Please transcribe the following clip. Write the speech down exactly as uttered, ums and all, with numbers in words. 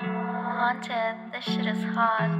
Haunted, this shit is hot.